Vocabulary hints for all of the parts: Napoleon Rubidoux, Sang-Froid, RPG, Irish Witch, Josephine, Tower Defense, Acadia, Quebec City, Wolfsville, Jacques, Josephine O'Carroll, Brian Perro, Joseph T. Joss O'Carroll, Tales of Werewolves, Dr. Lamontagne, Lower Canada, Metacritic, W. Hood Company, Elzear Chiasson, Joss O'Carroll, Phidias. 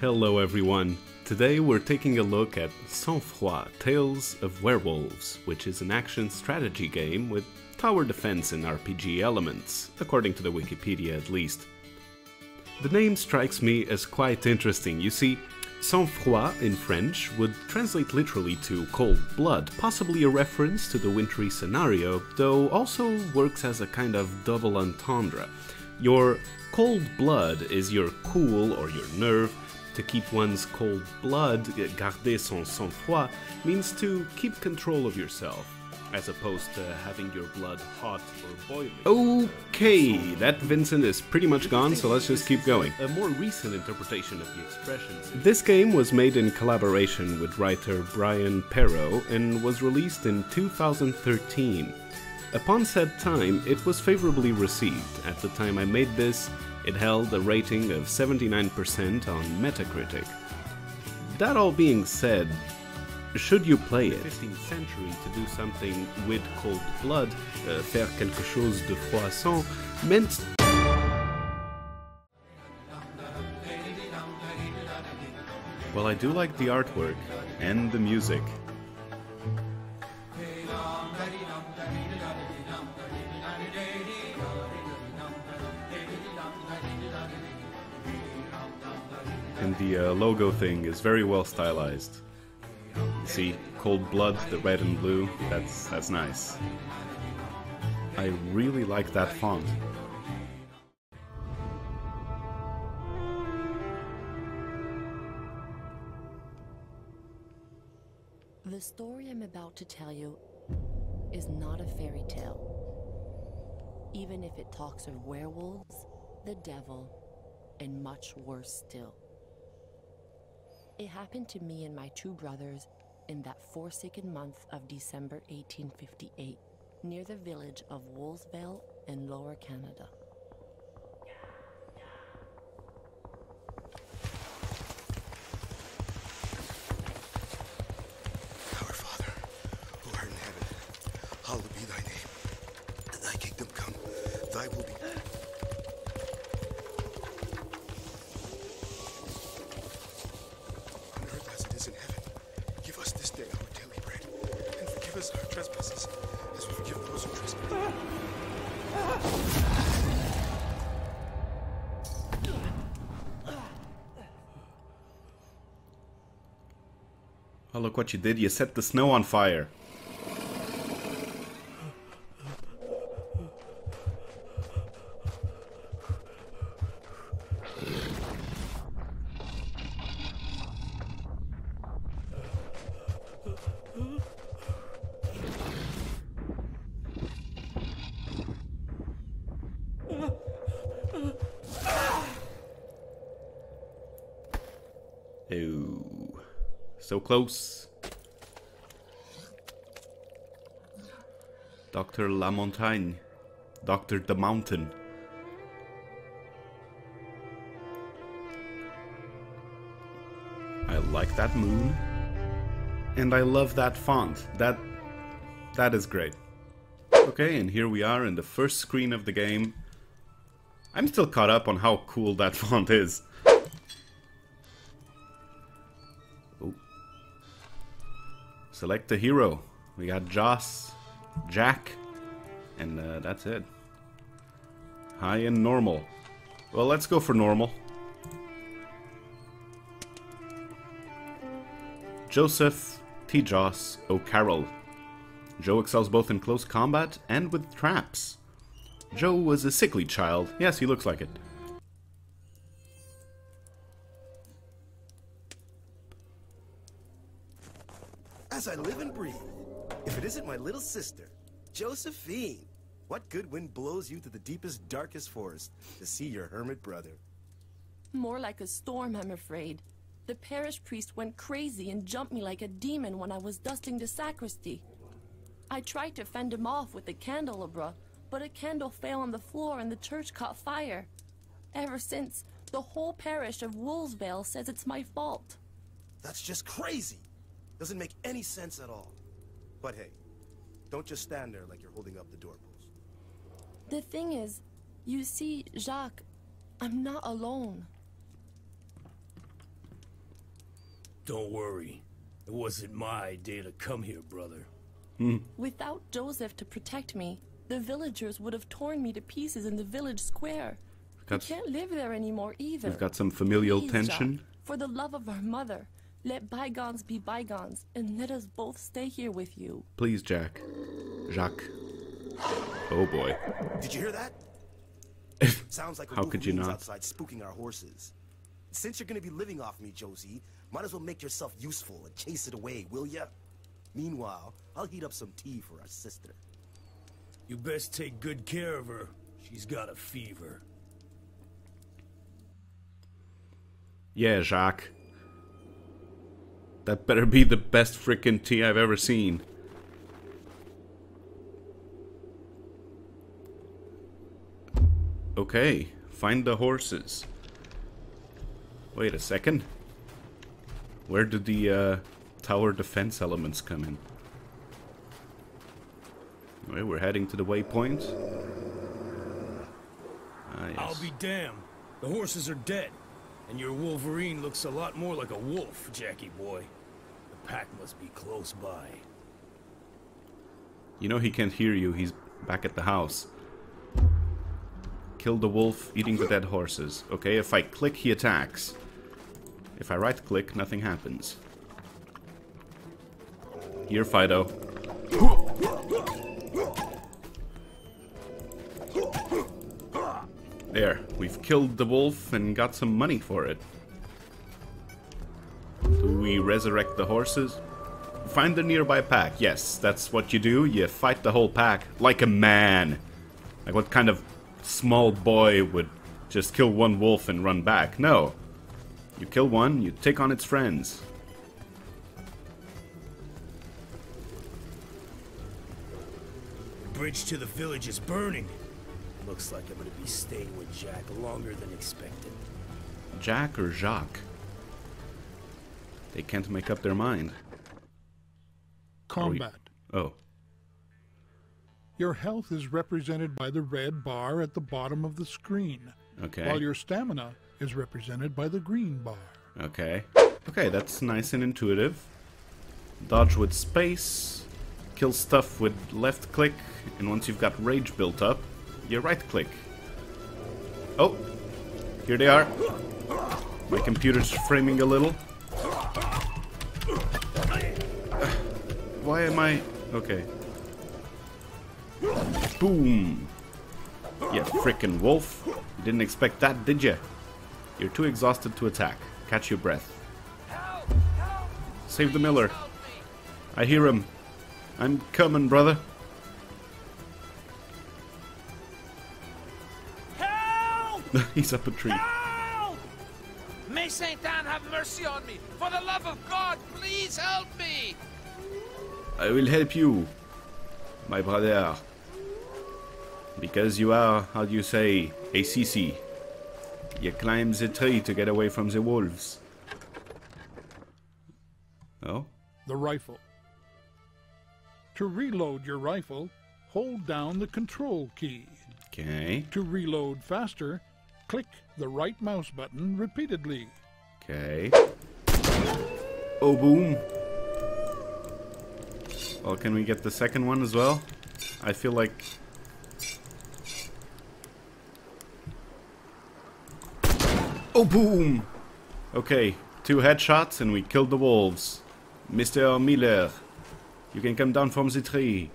Hello everyone, today we're taking a look at Sang-Froid, Tales of Werewolves, which is an action strategy game with tower defense and RPG elements, according to the Wikipedia at least. The name strikes me as quite interesting. You see, Sang-Froid in French would translate literally to cold blood, possibly a reference to the wintry scenario, though also works as a kind of double entendre. Your cold blood is your cool or your nerve. To keep one's cold blood, garder son sang-froid, means to keep control of yourself, as opposed to having your blood hot or boiling. Okay, that Vincent is pretty much gone, so let's just keep going. A more recent interpretation of the expressions. This game was made in collaboration with writer Brian Perro and was released in 2013. Upon said time, it was favorably received. At the time I made this, it held a rating of 79% on Metacritic. That all being said, should you play it? In the 15th century, to do something with cold blood, faire quelque chose de froid sang, meant... Well, I do like the artwork and the music. And the logo thing is very well stylized. See, cold blood, the red and blue, that's nice. I really like that font. The story I'm about to tell you is not a fairy tale, even if it talks of werewolves, the devil, and much worse still. It happened to me and my two brothers in that forsaken month of December 1858, near the village of Wolfsville in Lower Canada. Our Father, who art in heaven, hallowed be thy name. Thy kingdom come, thy will be done. Oh, look what you did, you set the snow on fire. Ooh, so close. Dr. Lamontagne, Dr. the Mountain. I like that moon, and I love that font. That is great. Okay, and here we are in the first screen of the game. I'm still caught up on how cool that font is. Select a hero. We got Joss, Jacques, and that's it. High and normal. Well, let's go for normal. Joseph T. Joss O'Carroll. Joe excels both in close combat and with traps. Joe was a sickly child. Yes, he looks like it. As I live and breathe, if it isn't my little sister, Josephine, what good wind blows you to the deepest, darkest forest to see your hermit brother? More like a storm, I'm afraid. The parish priest went crazy and jumped me like a demon when I was dusting the sacristy. I tried to fend him off with the candelabra, but a candle fell on the floor and the church caught fire. Ever since, the whole parish of Wolfsville says it's my fault. That's just crazy! Doesn't make any sense at all. But hey, don't just stand there like you're holding up the doorpost. The thing is, you see, Jacques, I'm not alone. Don't worry. It wasn't my idea to come here, brother. Without Joseph to protect me, the villagers would have torn me to pieces in the village square. I can't live there anymore either. We've got some familial tension. Jacques, for the love of our mother, let bygones be bygones, and let us both stay here with you. Please, Jack. Jacques. Oh boy. Did you hear that? Sounds like a wolf outside spooking our horses. Since you're going to be living off me, Josie, might as well make yourself useful and chase it away, will ya? Meanwhile, I'll heat up some tea for our sister. You best take good care of her. She's got a fever. Yeah, Jacques. That better be the best frickin' tea I've ever seen. Okay, find the horses. Wait a second. Where did the tower defense elements come in? Alright, we're heading to the waypoint. Ah, yes. I'll be damned. The horses are dead. And your Wolverine looks a lot more like a wolf, Jackie boy. The pack must be close by. You know he can't hear you. He's back at the house. Kill the wolf, eating the dead horses. Okay, if I click, he attacks. If I right-click, nothing happens. Here, Fido. There, we've killed the wolf and got some money for it. Do we resurrect the horses? Find the nearby pack. Yes, that's what you do. You fight the whole pack like a man. Like what kind of small boy would just kill one wolf and run back? No. You kill one, you take on its friends. The bridge to the village is burning. Looks like I'm going to be staying with Jack longer than expected. Jack or Jacques? They can't make up their mind. Combat. Oh. Your health is represented by the red bar at the bottom of the screen. Okay. While your stamina is represented by the green bar. Okay. Okay, that's nice and intuitive. Dodge with space. Kill stuff with left click. And once you've got rage built up, you right-click. Oh! Here they are. My computer's framing a little. Why am I... Okay. Boom! Yeah, frickin' wolf. You didn't expect that, did ya? You're too exhausted to attack. Catch your breath. Save the miller. I hear him. I'm coming, brother. He's up a tree. Help! May Saint Anne have mercy on me! For the love of God, please help me! I will help you, my brother. Because you are, how do you say, a sissy. You climb the tree to get away from the wolves. Oh? The rifle. To reload your rifle, hold down the control key. Okay. To reload faster, click the right mouse button repeatedly. Okay. Oh, boom. Well, can we get the second one as well? I feel like... Oh, boom! Okay, 2 headshots and we killed the wolves. Mr. Miller, you can come down from the tree.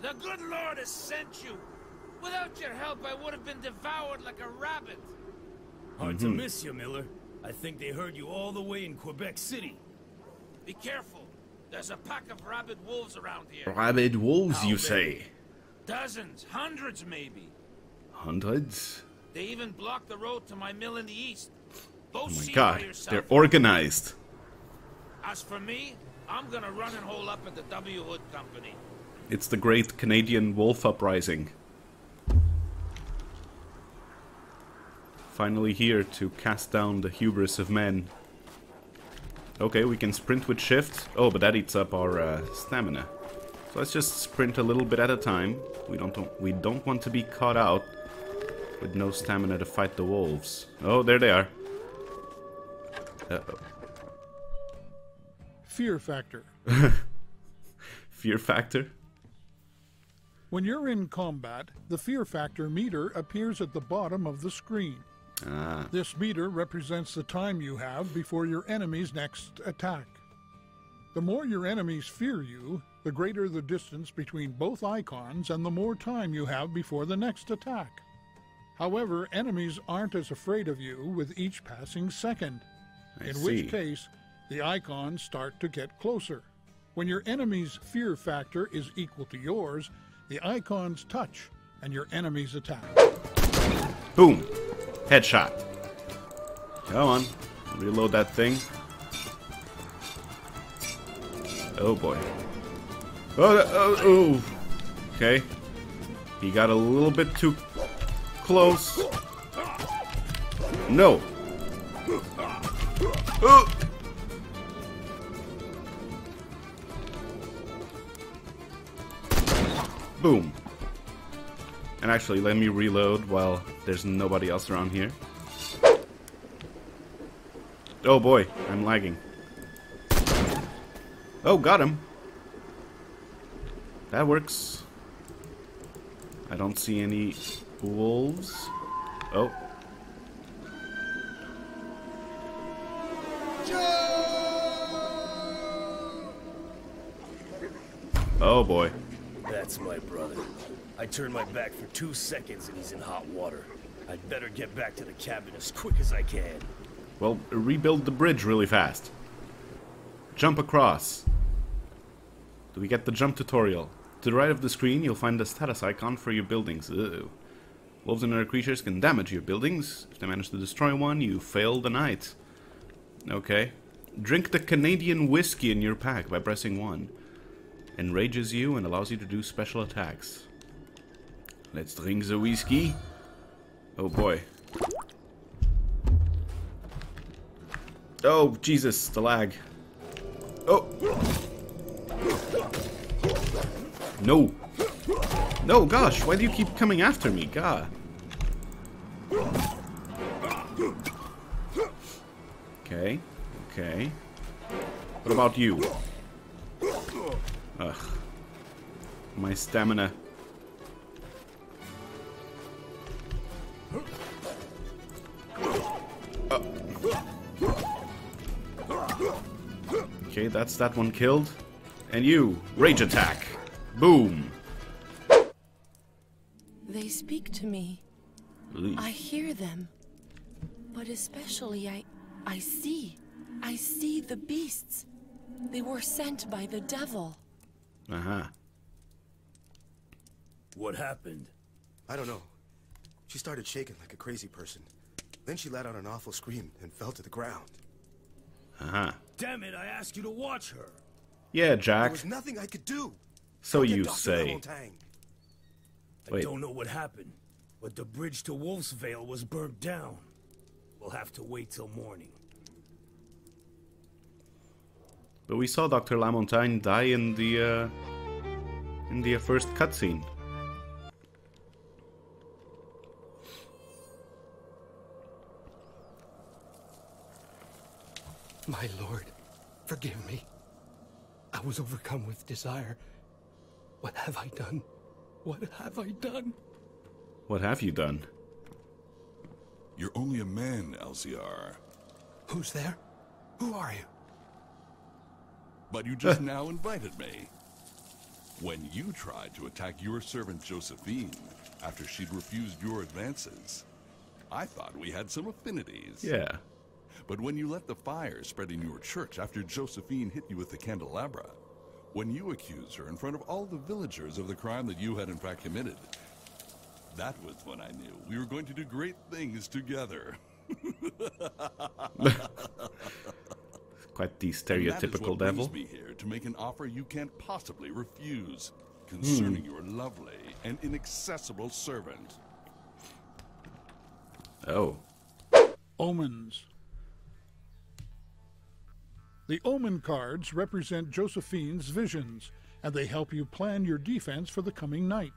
The good Lord has sent you. Without your help, I would have been devoured like a rabbit. Hard to miss you, Miller. I think they heard you all the way in Quebec City. Be careful. There's a pack of rabid wolves around here. Rabid wolves, you say? Dozens, hundreds maybe. Hundreds? They even blocked the road to my mill in the east. Oh my God, they're organized. As for me, I'm gonna run and hole up at the W. Hood Company. It's the Great Canadian Wolf Uprising. Finally here to cast down the hubris of men. Okay, we can sprint with shift. Oh, but that eats up our stamina. So let's just sprint a little bit at a time. We don't want to be caught out with no stamina to fight the wolves. Oh, there they are. Uh-oh. Fear factor. Fear factor? When you're in combat, the fear factor meter appears at the bottom of the screen. Ah. This meter represents the time you have before your enemy's next attack. The more your enemies fear you, the greater the distance between both icons and the more time you have before the next attack. However, enemies aren't as afraid of you with each passing second, in which case the icons start to get closer. When your enemy's fear factor is equal to yours, the icons touch and your enemies attack. Boom! Headshot. Come on, reload that thing. Oh boy. Oh. Okay. He got a little bit too close. No. Oh. Boom. And actually, let me reload while there's nobody else around here. Oh boy, I'm lagging. Oh, got him. That works. I don't see any wolves. Oh. Oh boy. That's my brother. I turned my back for 2 seconds and he's in hot water. I'd better get back to the cabin as quick as I can. Well, rebuild the bridge really fast. Jump across. Do we get the jump tutorial? To the right of the screen, you'll find the status icon for your buildings. Ew. Wolves and other creatures can damage your buildings. If they manage to destroy one, you fail the night. Okay. Drink the Canadian whiskey in your pack by pressing 1. Enrages you and allows you to do special attacks. Let's drink the whiskey. Oh boy. Oh, Jesus, the lag. Oh! No! No, gosh, why do you keep coming after me? God. Okay, okay. What about you? Ugh. My stamina. Okay, that's that one killed. And you, rage attack. Boom. They speak to me. Ooh. I hear them. But especially I see the beasts. They were sent by the devil. Uh-huh. What happened? I don't know. She started shaking like a crazy person. Then she let out an awful scream and fell to the ground. Uh-huh. Damn it, I asked you to watch her. Yeah, Jack. There was nothing I could do. So you say. I don't know what happened, but the bridge to Wolfsville was burnt down. We'll have to wait till morning. But we saw Dr. Lamontagne die in the first cutscene. My lord, forgive me. I was overcome with desire. What have I done? What have I done? What have you done? You're only a man, Elzear. Who's there? Who are you? But you just now invited me. When you tried to attack your servant Josephine after she'd refused your advances, I thought we had some affinities. Yeah. But when you let the fire spread in your church after Josephine hit you with the candelabra, when you accused her in front of all the villagers of the crime that you had in fact committed, that was when I knew we were going to do great things together. Quite the stereotypical devil. That is what brings me here to make an offer you can't possibly refuse concerning your lovely and inaccessible servant. Oh. Omens. The Omen cards represent Josephine's visions, and they help you plan your defense for the coming night.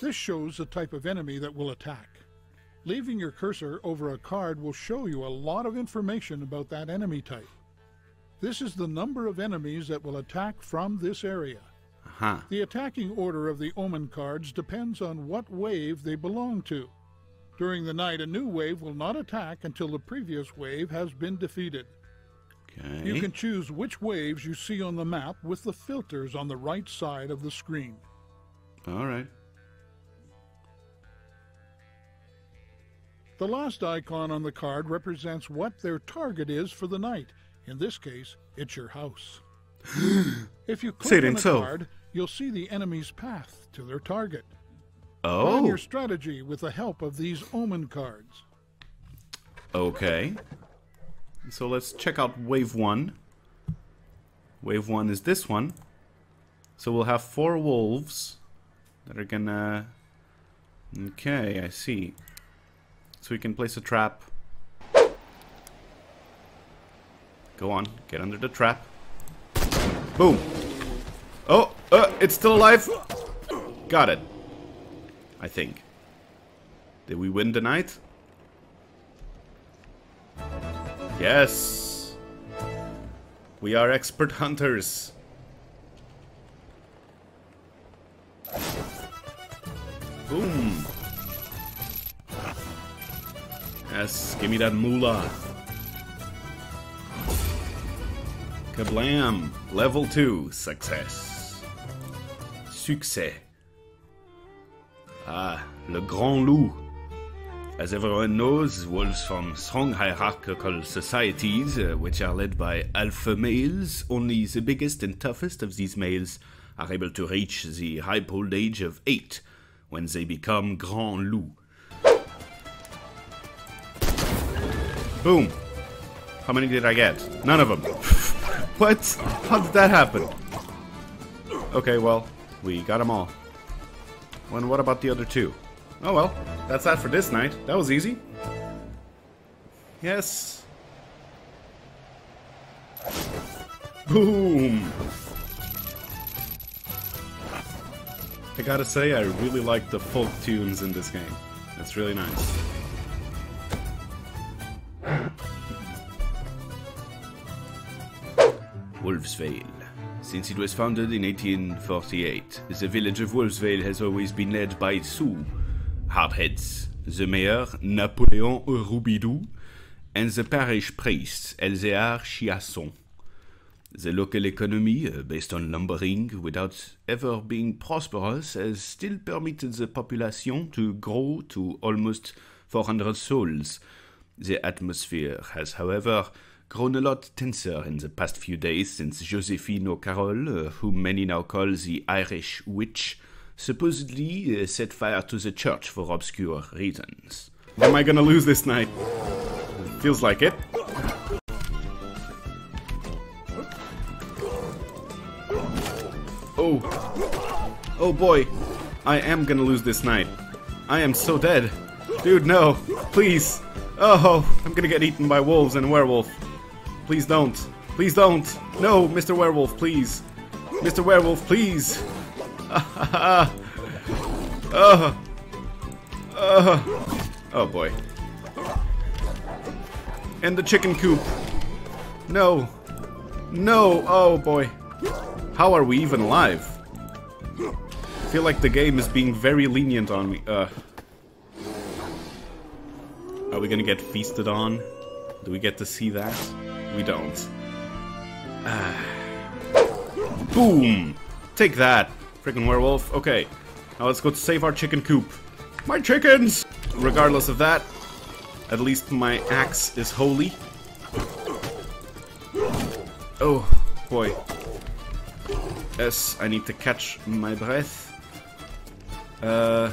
This shows the type of enemy that will attack. Leaving your cursor over a card will show you a lot of information about that enemy type. This is the number of enemies that will attack from this area. Uh-huh. The attacking order of the omen cards depends on what wave they belong to. During the night, a new wave will not attack until the previous wave has been defeated. Okay. You can choose which waves you see on the map with the filters on the right side of the screen. All right. The last icon on the card represents what their target is for the night. In this case, it's your house. If you click on the card, you'll see the enemy's path to their target. Oh. Plan your strategy with the help of these omen cards. Okay. So let's check out wave one. Wave one is this one. So we'll have 4 wolves that are gonna... Okay, I see. So we can place a trap. Go on, get under the trap. Boom. Oh, it's still alive. Got it. I think. Did we win the night? Yes. We are expert hunters. Boom. Yes, give me that moolah. Kablam. Level 2. Success. Success. Ah, le Grand Loup. As everyone knows, wolves from strong hierarchical societies, which are led by alpha males, only the biggest and toughest of these males are able to reach the ripe old age of 8, when they become Grand Loup. Boom! How many did I get? None of them. What? How did that happen? Okay, well, we got them all. And what about the other 2? Oh well, that's that for this night. That was easy. Yes. Boom! I gotta say, I really like the folk tunes in this game. That's really nice. Wolfsville. Since it was founded in 1848, the village of Wolfsville has always been led by two hardheads, the mayor Napoleon Rubidoux and the parish priest Elzear Chiasson. The local economy, based on lumbering without ever being prosperous, has still permitted the population to grow to almost 400 souls. The atmosphere has, however, grown a lot tenser in the past few days since Josephine O'Carroll, whom many now call the Irish Witch, supposedly set fire to the church for obscure reasons. Am I gonna lose this night? Feels like it. Oh. Oh boy. I am gonna lose this night. I am so dead. Dude, no. Please. Oh, I'm gonna get eaten by wolves and werewolf. Please don't. Please don't. No, Mr. Werewolf, please. Mr. Werewolf, please. Oh boy. And the chicken coop. No. No. Oh boy. How are we even alive? I feel like the game is being very lenient on me. Are we gonna get feasted on? Do we get to see that? We don't. Boom! Take that, freaking werewolf. Okay, now let's go to save our chicken coop. My chickens! Regardless of that, at least my axe is holy. Oh, boy. Yes, I need to catch my breath. Hey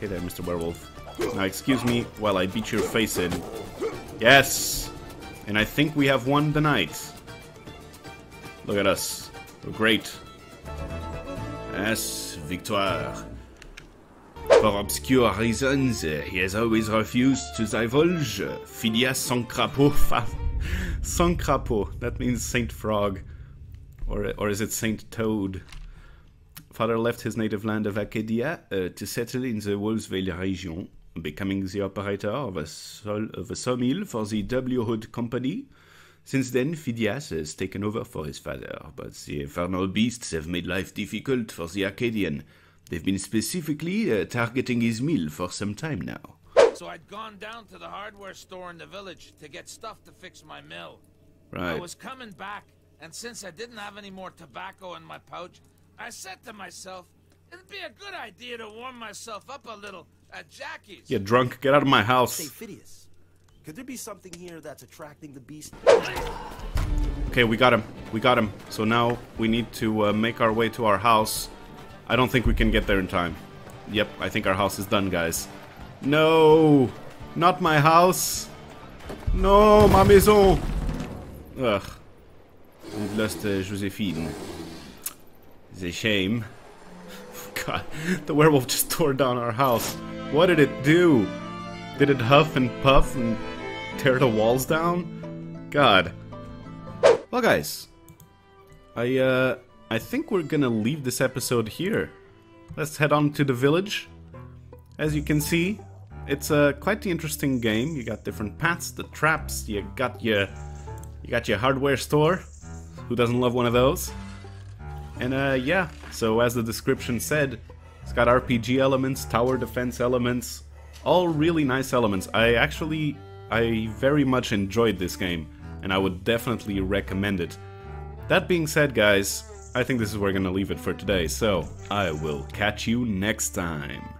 there, Mr. Werewolf. Now excuse me while I beat your face in. Yes! And I think we have won the night. Look at us. We're great. Yes, victoire. For obscure reasons, he has always refused to divulge Phidias Sang-Froid. That means Saint Frog. Or is it Saint Toad? Father left his native land of Acadia to settle in the Wolfsville region, becoming the operator of a sawmill for the W. Hood Company. Since then, Phidias has taken over for his father, but the infernal beasts have made life difficult for the Acadian. They've been specifically targeting his mill for some time now. So I'd gone down to the hardware store in the village to get stuff to fix my mill. Right. I was coming back, and since I didn't have any more tobacco in my pouch, I said to myself, it'd be a good idea to warm myself up a little at Jackie's. Get drunk, get out of my house. Say, Phidias, could there be something here that's attracting the beast? Okay, we got him. We got him. So now we need to make our way to our house. I don't think we can get there in time. Yep, I think our house is done, guys. No! Not my house! No, ma maison! Ugh. We've lost Josephine. It's a shame. God, the werewolf just tore down our house. What did it do? Did it huff and puff and tear the walls down? God. Well, guys. I think we're gonna leave this episode here. Let's head on to the village. As you can see, it's quite the interesting game. You got different paths, the traps, you got your hardware store. Who doesn't love one of those? And yeah, so as the description said, it's got RPG elements, tower defense elements, all really nice elements. I very much enjoyed this game, and I would definitely recommend it. That being said, guys, I think this is where we're gonna leave it for today, so I will catch you next time.